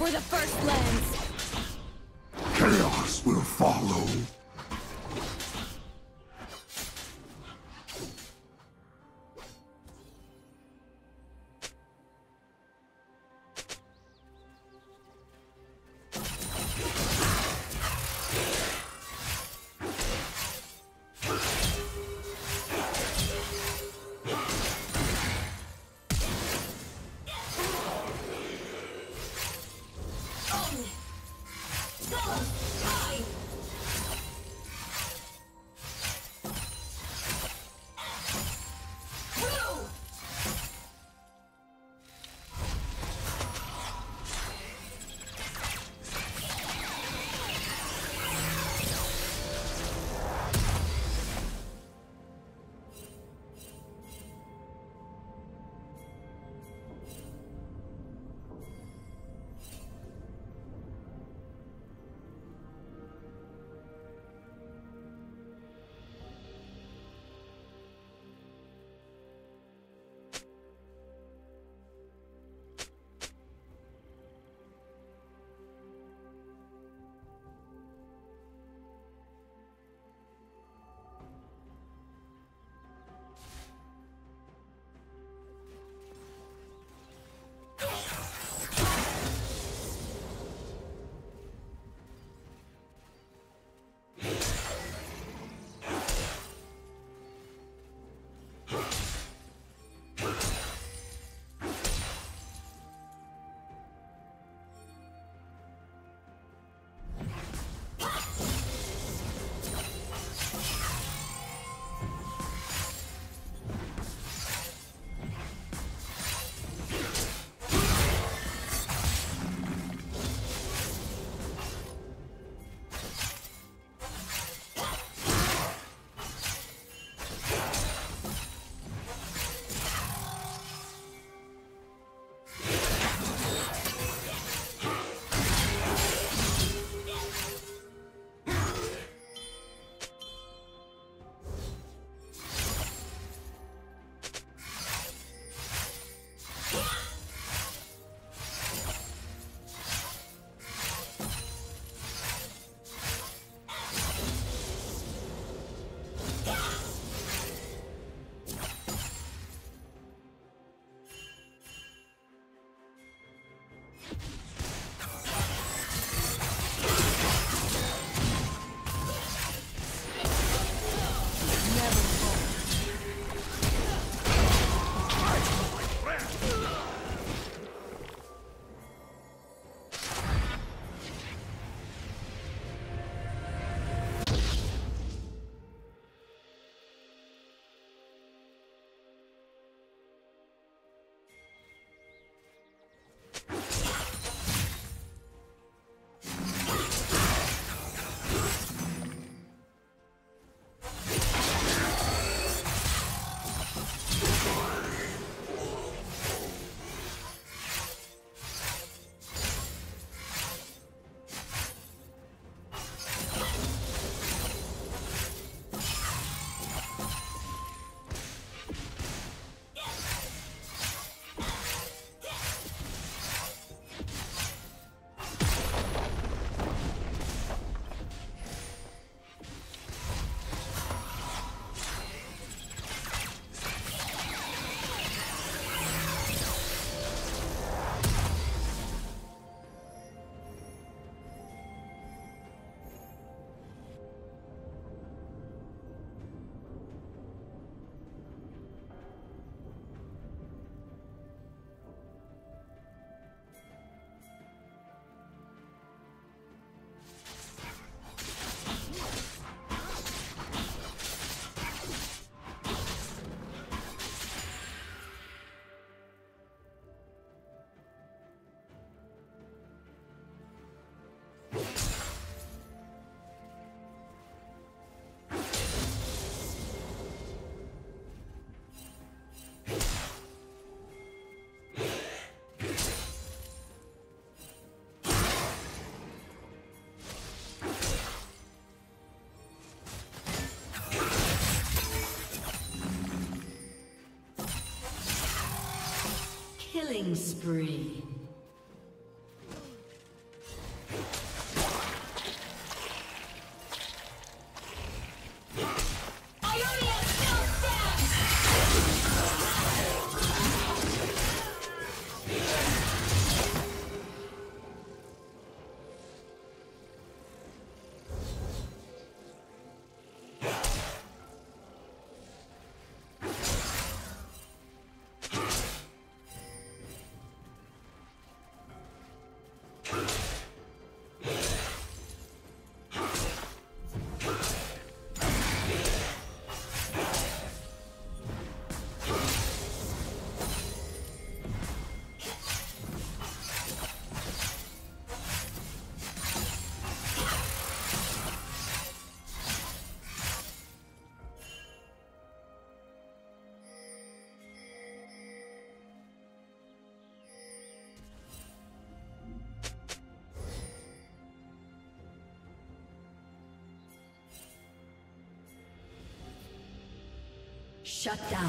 were the first lands. Chaos will follow. Killing spree. Shut down.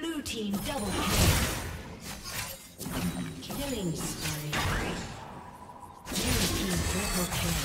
Blue team double kill. Killing spree. Blue team double kill.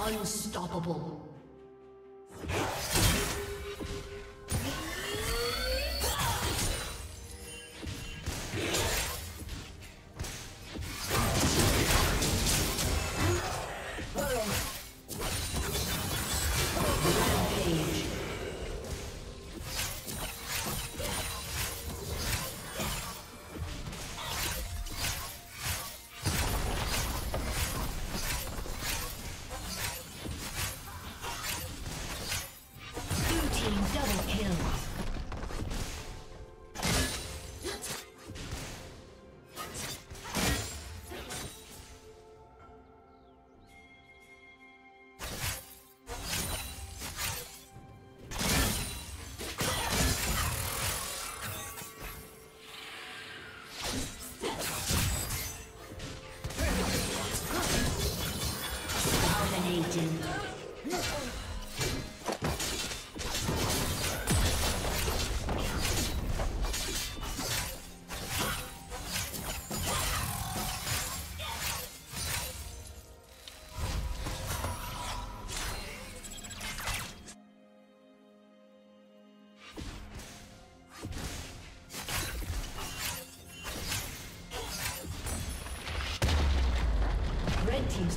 Unstoppable. team's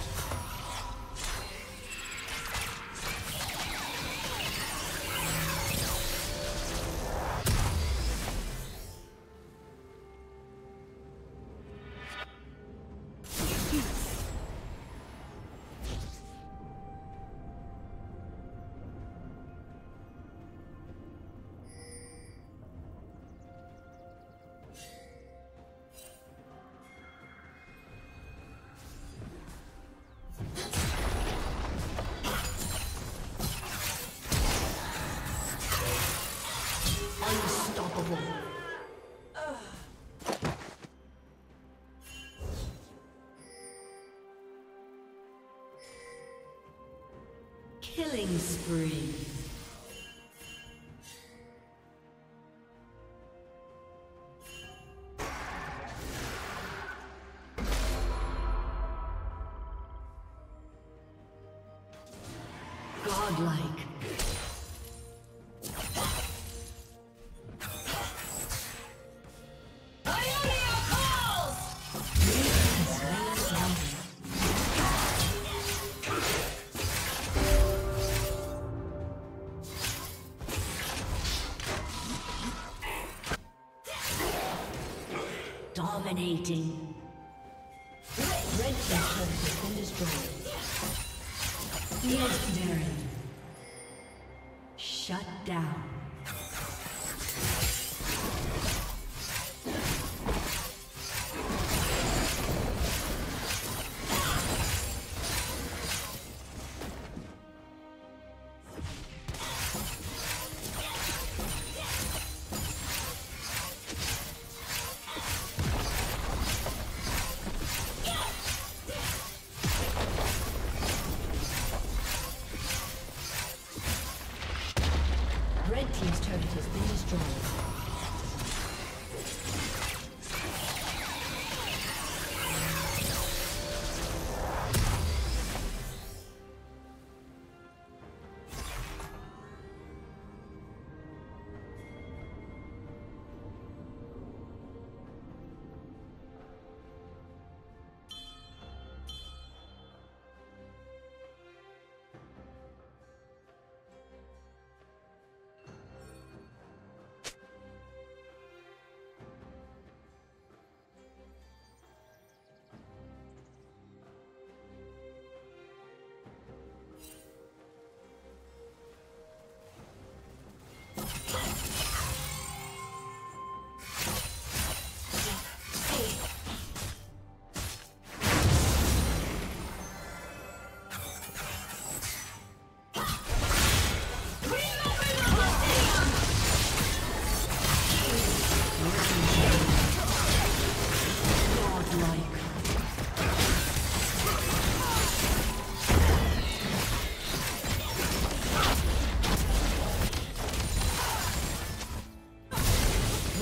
Killing spree. Godlike. Dominating. Red team's turret has been destroyed. Legendary. Shut down.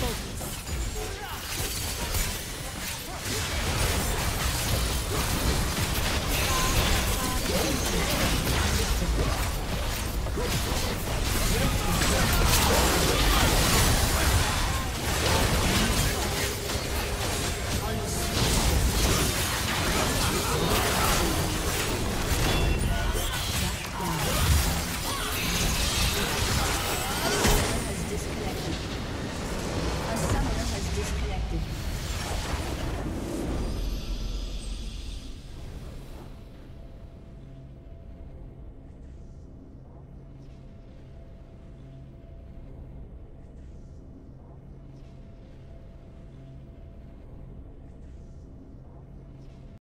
Focus.